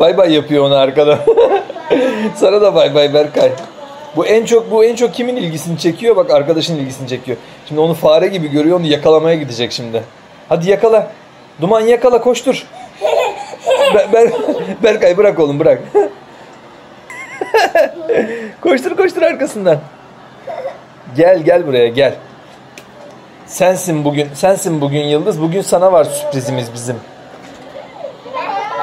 Bay bay yapıyor ona arkadan. Sana da bay bay Berkay. Bu en çok kimin ilgisini çekiyor? Bak arkadaşın ilgisini çekiyor. Şimdi onu fare gibi görüyor, onu yakalamaya gidecek şimdi. Hadi yakala. Duman yakala, koştur. Berkay bırak oğlum, bırak. Koştur koştur arkasından. Gel buraya gel. Sensin bugün Yıldız. Bugün sana var sürprizimiz bizim.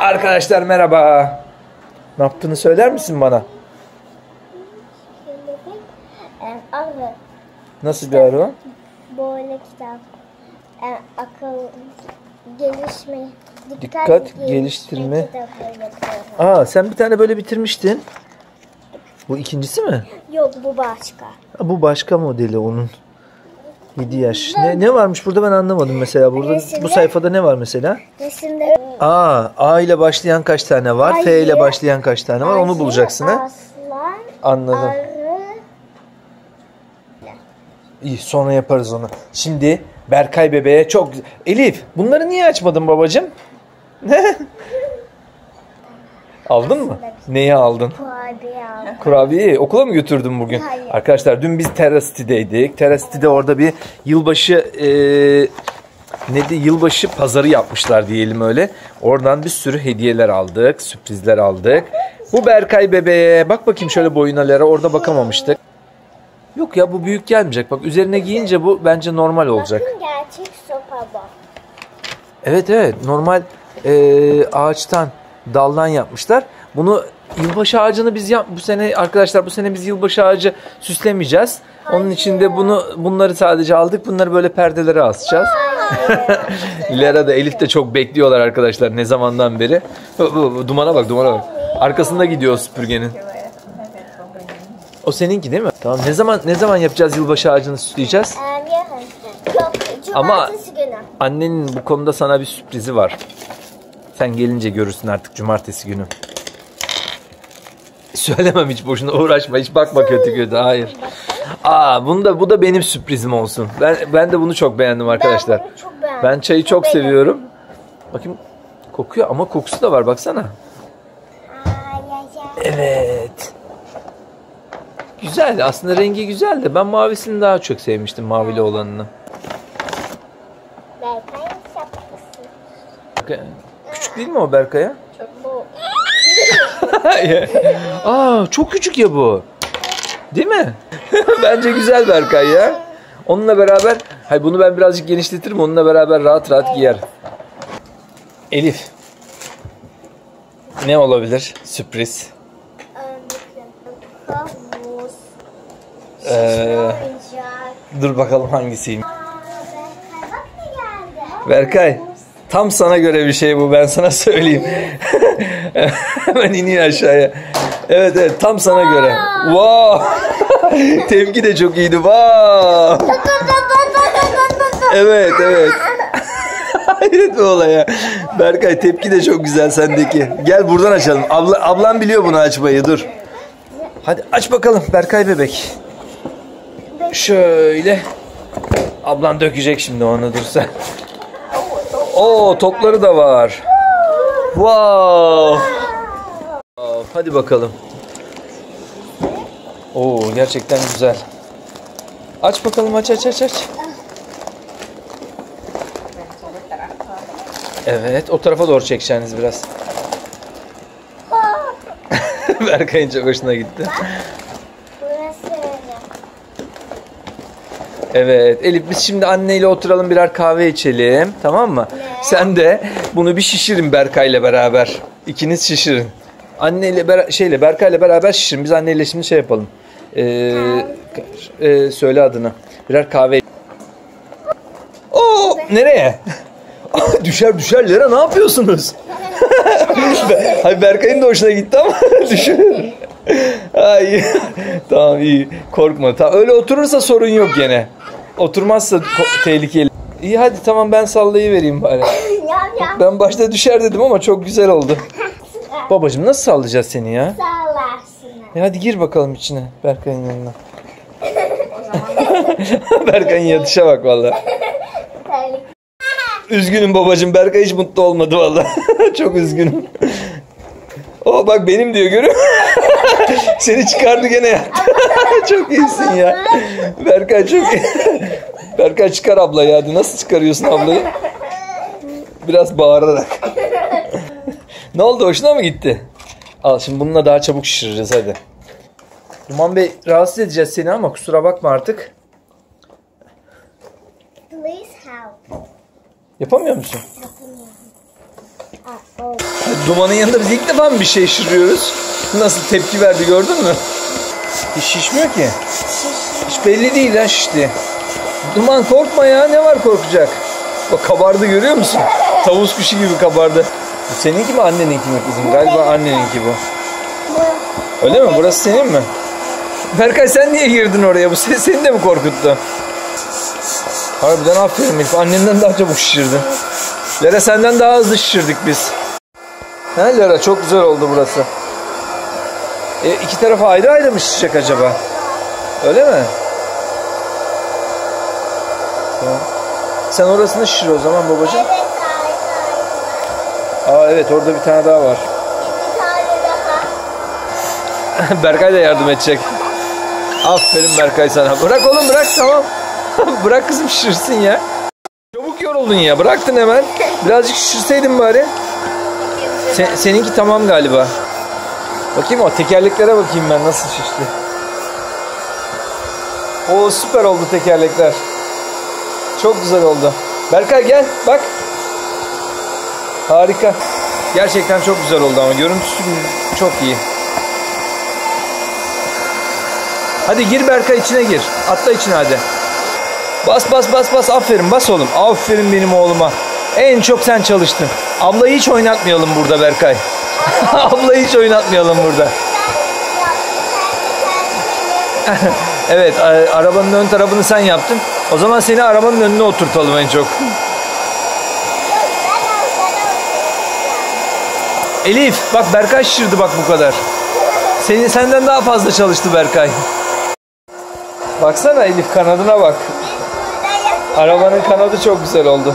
Arkadaşlar merhaba. Ne yaptığını söyler misin bana? Arı. Nasıl bir arı? Böyle kitap. Akıl gelişme. Dikkat geliştirme. Aa, sen bir tane böyle bitirmiştin. Bu ikincisi mi? Yok, bu başka. Bu başka modeli onun. 7 yaş. Ne varmış burada, ben anlamadım mesela. Burada resimde, bu sayfada ne var mesela? Resimde. Aa, A ile başlayan kaç tane var? Hayır. F ile başlayan kaç tane var? Hayır, onu bulacaksın ha. Anladım. İyi, sonra yaparız onu. Şimdi Berkay bebeğe çok... Elif, bunları niye açmadın babacığım? Aldın mı? Neyi aldın? Kurabiye aldım. Kurabiyeyi okula mı götürdün bugün? Hayır. Arkadaşlar dün biz TerraCity'deydik. TerraCity'de orada bir yılbaşı yılbaşı pazarı yapmışlar diyelim öyle. Oradan bir sürü hediyeler aldık, sürprizler aldık. Bu Berkay bebeğe bak bakayım şöyle boyunalere, orada bakamamıştık. Yok ya, bu büyük gelmeyecek. Bak üzerine giyince bu bence normal olacak. Bakın, gerçek sopa bu. Evet, normal ağaçtan, daldan yapmışlar. Bunu yılbaşı ağacını biz bu sene arkadaşlar, bu sene biz yılbaşı ağacı süslemeyeceğiz. Hayır. Onun için de bunları sadece aldık. Bunları böyle perdelere asacağız. Lera da Elif de çok bekliyorlar arkadaşlar, ne zamandan beri. Dumana bak. Arkasında gidiyor süpürgenin. O seninki değil mi? Tamam. Ne zaman yapacağız, yılbaşı ağacını süsleyeceğiz? Ama annenin bu konuda sana bir sürprizi var. Sen gelince görürsün artık, cumartesi günü. Söylemem, hiç boşuna uğraşma, hiç bakma kötü. Hayır. Aa, bu da benim sürprizim olsun. Ben de bunu çok beğendim arkadaşlar. Ben çayı çok seviyorum. Bakayım, kokuyor ama kokusu da var, baksana. Evet. Güzel, aslında rengi güzel de ben mavisini daha çok sevmiştim, mavili olanını. Küçük değil mi o Berkay'a? Çok. Aa, çok küçük ya bu. Değil mi? Bence güzel Berkay ya. Onunla beraber, hayır bunu ben birazcık genişletirim, onunla beraber rahat evet, giyer. Elif. Ne olabilir? Sürpriz. Dur bakalım hangisiymiş. Berkay, tam sana göre bir şey bu, ben sana söyleyeyim. Hemen iniyor aşağıya. Evet, tam sana göre. Wow. Tepki de çok iyiydi. Wow. Evet. Hayret bu olaya. Berkay, tepki de çok güzel sendeki. Gel buradan açalım. Ablan biliyor bunu açmayı, dur. Hadi aç bakalım Berkay bebek. Şöyle. Ablan dökecek şimdi onu, dursa. Oo, topları da var. Wow. Hadi bakalım. Oo, gerçekten güzel. Aç bakalım, aç. Evet, o tarafa doğru çekeceğiniz biraz. Berkay'ın çok hoşuna gitti. Evet Elif, biz şimdi anneyle oturalım, birer kahve içelim, tamam mı? Ne? Sen de bunu bir şişirin Berkay'la beraber. İkiniz şişirin. Berkay'la beraber şişirin. Biz anneyle şimdi şey yapalım. Söyle adını. Birer kahve. Oo, nereye? Düşer Lera, ne yapıyorsunuz? Berkay'ın da hoşuna gitti ama düşer. Ay, tamam iyi, korkma. Tamam, öyle oturursa sorun yok gene. Oturmazsa tehlikeli. İyi hadi tamam, ben sallayıvereyim bari. Ben başta düşer dedim ama çok güzel oldu. Babacığım, nasıl sallayacağız seni ya? Sallarsın. Hadi gir bakalım içine Berkay'ın yanına. Berkay'ın yatışa bak vallahi. Üzgünüm babacığım, Berkay hiç mutlu olmadı vallahi. Çok üzgünüm. O bak benim diyor, görüyor musun? Seni çıkardı gene yattı. Çok iyisin ya. Berkay çok iyi. Berkay çıkar abla ya. Nasıl çıkarıyorsun ablayı? Biraz bağırarak. Ne oldu, hoşuna mı gitti? Al şimdi bununla daha çabuk şişireceğiz hadi. Duman Bey rahatsız edeceğiz seni ama kusura bakma artık. Yapamıyor musun? Dumanın yanında biz ilk defa mı bir şey şişiriyoruz? Nasıl tepki verdi gördün mü? Hiç şişmiyor ki. Hiç belli değil ha şişti. Duman korkma ya, ne var korkacak? Bak kabardı görüyor musun? Tavus kuşu gibi kabardı. Seninki mi anneninki mi kızım? Galiba anneninki bu. Öyle mi? Burası senin mi? Berkay sen niye girdin oraya? Bu ses seni de mi korkuttu? Harbiden aferin Elif. Annenden daha çabuk şişirdin. Lera senden daha hızlı şişirdik biz. He Lera, çok güzel oldu burası. İki tarafa ayrı ayrı mı şişecek acaba? Öyle mi? Tamam. Sen orasını şişir o zaman babacığım. Aa evet, orada bir tane daha var. Berkay da yardım edecek. Aferin Berkay sana. Bırak oğlum bırak, tamam. Bırak kızım şişirsin ya. Çabuk yoruldun ya, bıraktın hemen. Birazcık şişirseydin bari. Seninki tamam galiba. Bakayım o tekerleklere, bakayım ben nasıl şişti. Oo süper oldu tekerlekler. Çok güzel oldu. Berkay gel bak. Harika. Gerçekten çok güzel oldu ama görüntüsü çok iyi. Hadi gir Berkay, içine gir. Atla içine hadi. Bas bas bas bas, aferin bas oğlum. Aferin benim oğluma. En çok sen çalıştın. Ablayı hiç oynatmayalım burada Berkay. Ablayı hiç oynatmayalım burada. Evet, arabanın ön tarafını sen yaptın. O zaman seni arabanın önüne oturtalım en çok. Elif bak, Berkay şişirdi bak bu kadar. Senden daha fazla çalıştı Berkay. Baksana Elif, kanadına bak. Arabanın kanadı çok güzel oldu.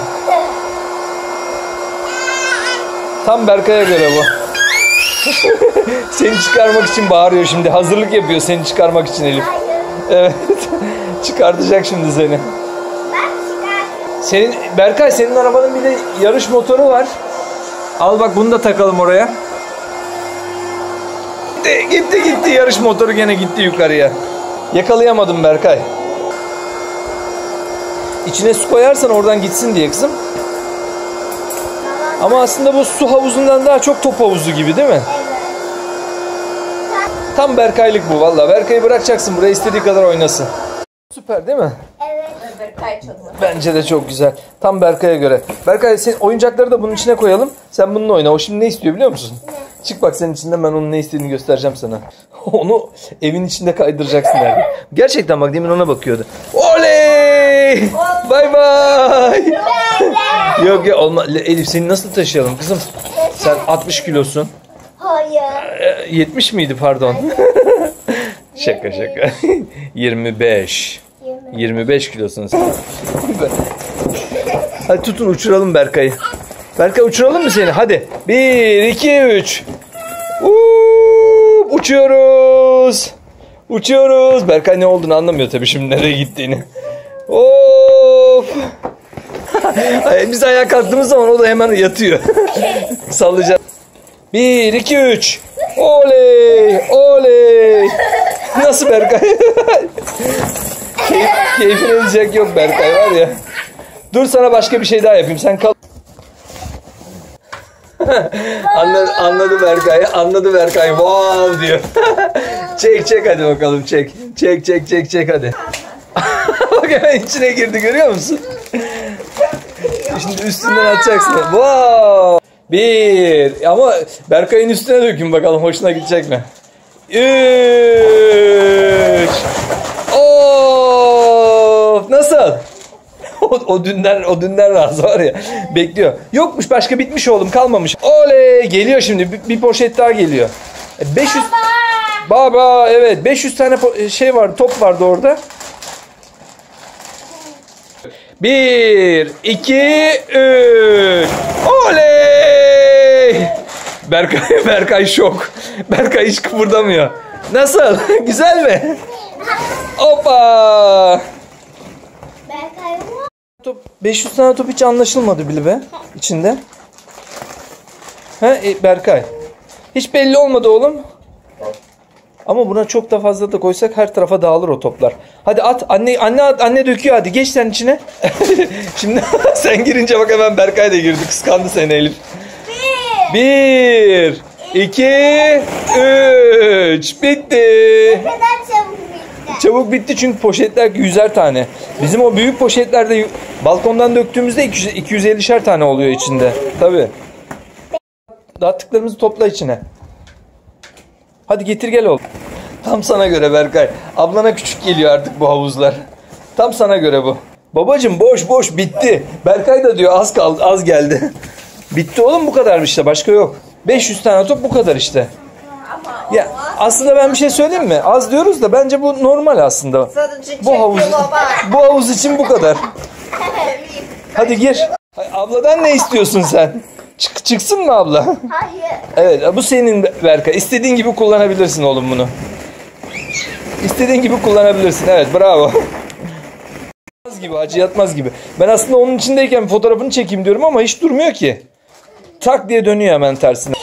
Tam Berkay'a göre bu. Seni çıkarmak için bağırıyor şimdi. Hazırlık yapıyor seni çıkarmak için Elif. Evet. Çıkartacak şimdi seni. Berkay senin arabanın bir de yarış motoru var. Al bak, bunu da takalım oraya. Gitti yarış motoru gene gitti yukarıya. Yakalayamadım Berkay. İçine su koyarsan oradan gitsin diye kızım. Ama aslında bu su havuzundan daha çok top havuzu gibi değil mi? Tam Berkaylık bu valla. Berkay'ı bırakacaksın buraya, istediği kadar oynasın. Süper değil mi? Evet. Berkay çok güzel. Bence de çok güzel. Tam Berkay'a göre. Berkay sen oyuncakları da bunun içine koyalım. Sen bununla oyna. O şimdi ne istiyor biliyor musun? Ne? Çık bak senin içinden, ben onun ne istediğini göstereceğim sana. Onu evin içinde kaydıracaksın herhalde. Gerçekten bak, demin ona bakıyordu. Oley! Bay bay! Yok ya olmaz. Elif seni nasıl taşıyalım kızım? Sen 60 kilosun. Hayır. 70 miydi pardon? Şaka şaka. 25 kilosun sen. Hadi tutun uçuralım Berkay'ı. Berkay uçuralım mı seni? Hadi. 1, 2, 3. Uçuyoruz. Uçuyoruz. Berkay ne olduğunu anlamıyor tabii şimdi, nereye gittiğini. Of. Biz ayağa kalktığımız zaman o da hemen yatıyor. Sallayacağız. 1, 2, 3. Oley. Oley. Nasıl Berkay? Keyfini edecek yok Berkay var ya. Dur sana başka bir şey daha yapayım. Sen kal. Anladı Berkay. Anladı Berkay. Wow diyor. Çek hadi bakalım çek. Çek hadi. Bak hemen içine girdi görüyor musun? Şimdi üstünden atacaksın. Wow. Bir. Ama Berkay'ın üstüne dökün bakalım. Hoşuna gidecek mi? 3. Of nasıl? O dünden razı var ya. Bekliyor. Yokmuş başka, bitmiş oğlum kalmamış. Oley geliyor şimdi. Bir poşet daha geliyor. 500 Baba evet 500 tane top vardı orada. 1, 2, 3. Oley! Berkay şok. Berkay hiç kıpırdamıyor. Nasıl? Güzel mi? Hoppa! Berkay mı? Top, 500 tane top hiç anlaşılmadı bile be içinde. He Berkay. Hiç belli olmadı oğlum. Ama buna çok da fazla da koysak her tarafa dağılır o toplar. Hadi at. Anne döküyor hadi. Geç sen içine. Şimdi sen girince bak hemen Berkay da girdi. Kıskandı seni Elif. 1, 2, 3. Bitti. Ne kadar çabuk bitti. Çabuk bitti çünkü poşetler 100'er tane. Bizim o büyük poşetlerde balkondan döktüğümüzde 250'şer tane oluyor içinde. Tabii. Dağıttıklarımızı topla içine. Hadi getir gel oğlum. Tam sana göre Berkay. Ablana küçük geliyor artık bu havuzlar. Tam sana göre bu. Babacım boş bitti. Berkay da diyor az kaldı, az geldi. Bitti oğlum, bu kadar işte, başka yok. 500 tane top bu kadar işte. Ya aslında ben bir şey söyleyeyim mi? Az diyoruz da bence bu normal aslında. Bu havuz için bu kadar. Hadi gir. Abladan ne istiyorsun sen? Çıksın mı abla? Hayır. Evet, bu senin Berkay. İstediğin gibi kullanabilirsin oğlum bunu. İstediğin gibi kullanabilirsin. Evet, bravo. Acı yatmaz gibi. Ben aslında onun içindeyken fotoğrafını çekeyim diyorum ama hiç durmuyor ki. Tak diye dönüyor hemen tersine.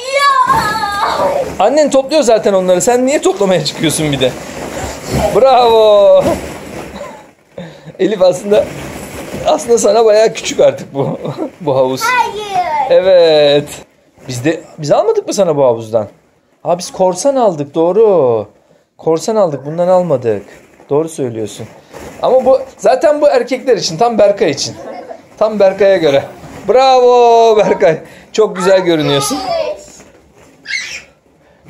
Annen topluyor zaten onları. Sen niye toplamaya çıkıyorsun bir de? Bravo. Elif aslında sana bayağı küçük artık bu havuz. Hayır. Evet. Biz almadık mı sana bu havuzdan? Aa, biz korsan aldık, doğru. Korsan aldık, bundan almadık. Doğru söylüyorsun. Ama bu zaten bu erkekler için, tam Berkay için. Tam Berkay'a göre. Bravo Berkay. Çok güzel görünüyorsun.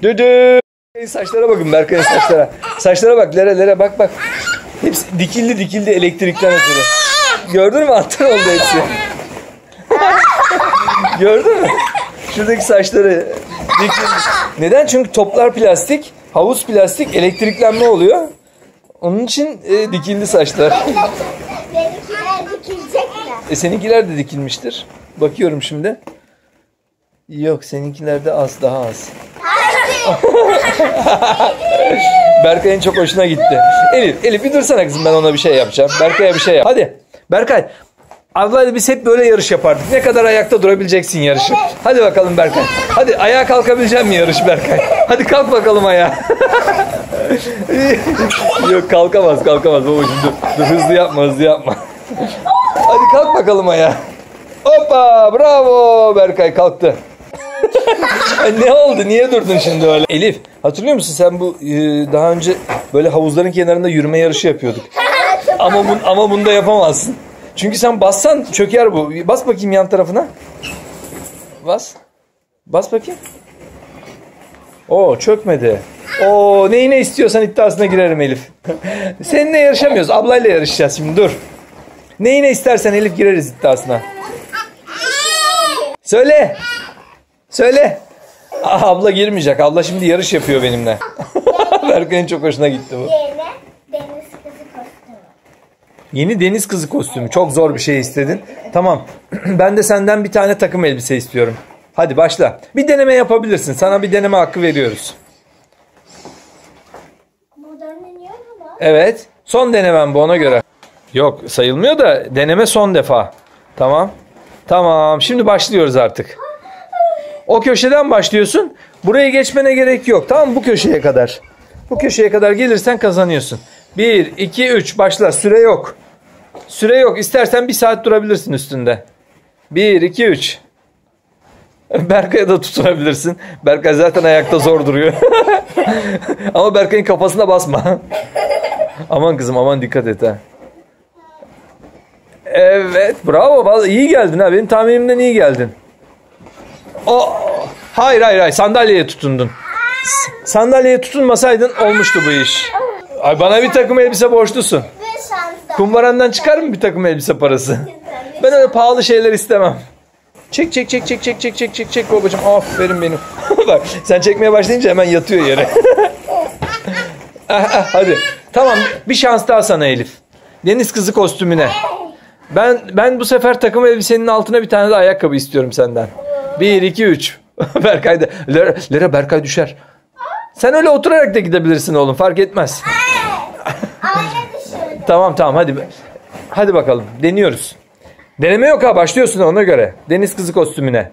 Düdü. Saçlara bakın, Berkay'ın saçlara. Saçlara bak, lere bak. Hepsi dikildi elektrikten ötürü. Gördün mü? Anten oldu hepsi. Gördün mü? Şuradaki saçları dikildi. Neden? Çünkü toplar plastik, havuz plastik, elektriklenme oluyor. Onun için dikildi saçlar. Benimkiler dikilecek mi? Seninkiler de dikilmiştir. Bakıyorum şimdi. Yok, seninkiler de az, daha az. Berkay'ın çok hoşuna gitti. Elif bir dursana kızım, ben ona bir şey yapacağım. Berkay'a bir şey yap. Hadi Berkay. Ablayla biz hep böyle yarış yapardık. Ne kadar ayakta durabileceksin yarışı. Evet. Hadi bakalım Berkay. Hadi ayağa kalkabilecek mi yarış Berkay? Hadi kalk bakalım ayağa. Yok, kalkamaz babacığım. Dur, hızlı yapma. Hadi kalk bakalım ayağa. Hoppa, bravo Berkay, kalktı. Ne oldu? Niye durdun şimdi öyle? Elif, hatırlıyor musun sen bu daha önce böyle havuzların kenarında yürüme yarışı yapıyorduk. Ama bunu da yapamazsın. Çünkü sen bassan çöker bu. Bas bakayım yan tarafına. Bas. Bas bakayım. Oo, çökmedi. Oo, ne istiyorsan iddiasına girerim Elif. Seninle yarışamıyoruz. Ablayla yarışacağız şimdi, dur. Ne istersen Elif, gireriz iddiasına. Söyle. Aa, abla girmeyecek. Abla şimdi yarış yapıyor benimle. Berkay'ın çok hoşuna gitti bu. Yeni deniz kızı kostümü. Çok zor bir şey istedin. Tamam. Ben de senden bir tane takım elbise istiyorum. Hadi başla. Bir deneme yapabilirsin. Sana bir deneme hakkı veriyoruz. Evet. Son denemem bu, ona göre. Yok, sayılmıyor da deneme son defa. Tamam. Şimdi başlıyoruz artık. O köşeden başlıyorsun. Buraya geçmene gerek yok. Tamam, bu köşeye kadar. Bu köşeye kadar gelirsen kazanıyorsun. 1, 2, 3 başla. Süre yok. İstersen 1 saat durabilirsin üstünde. 1, 2, 3. Berkay'a da tutunabilirsin. Berkay zaten ayakta zor duruyor. Ama Berkay'ın kafasına basma. Aman kızım, aman dikkat et ha. Evet, bravo. Vallahi iyi geldin ha. Benim tahminimden iyi geldin. Hayır. Sandalyeye tutundun. Sandalyeye tutunmasaydın olmuştu bu iş. Ay, bana bir takım elbise borçlusun. Kumbarandan çıkar mı bir takım elbise parası? Ben öyle pahalı şeyler istemem. Çek babacığım. Aferin benim. Bak, sen çekmeye başlayınca hemen yatıyor yere. Hadi. Tamam, bir şans daha sana Elif. Deniz kızı kostümüne. Ben bu sefer takım elbisenin altına bir tane de ayakkabı istiyorum senden. 1, 2, 3. Berkay da. Lera Berkay düşer. Sen öyle oturarak da gidebilirsin oğlum, fark etmez. Tamam hadi. Hadi bakalım, deniyoruz. Deneme yok ha, başlıyorsun ona göre. Deniz kızı kostümüne.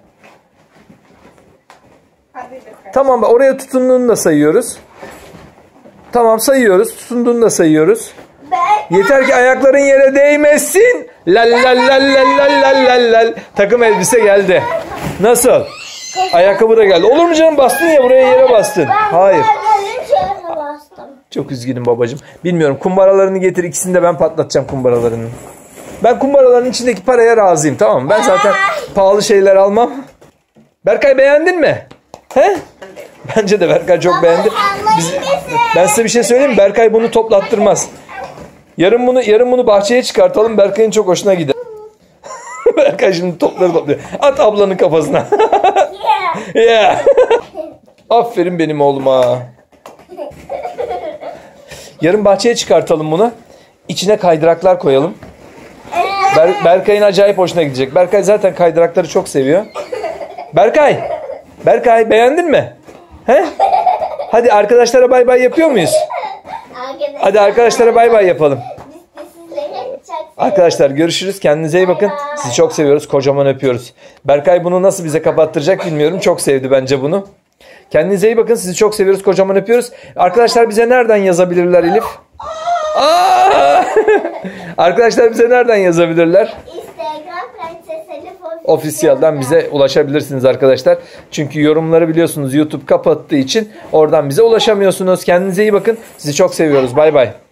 Tamam, oraya tutunduğunu da sayıyoruz. Tamam, sayıyoruz. Tutunduğunu da sayıyoruz. Yeter ki ayakların yere değmesin. Lal. Takım elbise geldi. Nasıl? Ayakkabı da geldi. Olur mu canım, bastın ya buraya, yere bastın. Hayır. Çok üzgünüm babacığım. Bilmiyorum, kumbaralarını getir, ikisini de ben patlatacağım kumbaralarını. Ben kumbaraların içindeki paraya razıyım, tamam mı? Ben zaten pahalı şeyler almam. Berkay beğendin mi? He? Bence de Berkay çok beğendi. Ben size bir şey söyleyeyim mi? Berkay bunu toplattırmaz. Yarın bunu bahçeye çıkartalım. Berkay'ın çok hoşuna gider. Berkay şimdi topları topluyor. At ablanın kafasına. Yeah. Aferin benim oğluma. Yarın bahçeye çıkartalım bunu. İçine kaydıraklar koyalım. Berkay'ın acayip hoşuna gidecek. Berkay zaten kaydırakları çok seviyor. Berkay beğendin mi? He? Hadi arkadaşlara bay bay yapıyor muyuz? Hadi arkadaşlara bay bay yapalım. Arkadaşlar görüşürüz. Kendinize iyi bakın. Sizi çok seviyoruz. Kocaman öpüyoruz. Berkay bunu nasıl bize kapattıracak bilmiyorum. Çok sevdi bence bunu. Kendinize iyi bakın. Sizi çok seviyoruz. Kocaman öpüyoruz. Arkadaşlar bize nereden yazabilirler Elif? Arkadaşlar bize nereden yazabilirler? Instagram Prenses Elif Official'dan bize ulaşabilirsiniz arkadaşlar. Çünkü yorumları biliyorsunuz YouTube kapattığı için oradan bize ulaşamıyorsunuz. Kendinize iyi bakın. Sizi çok seviyoruz. Bay bay.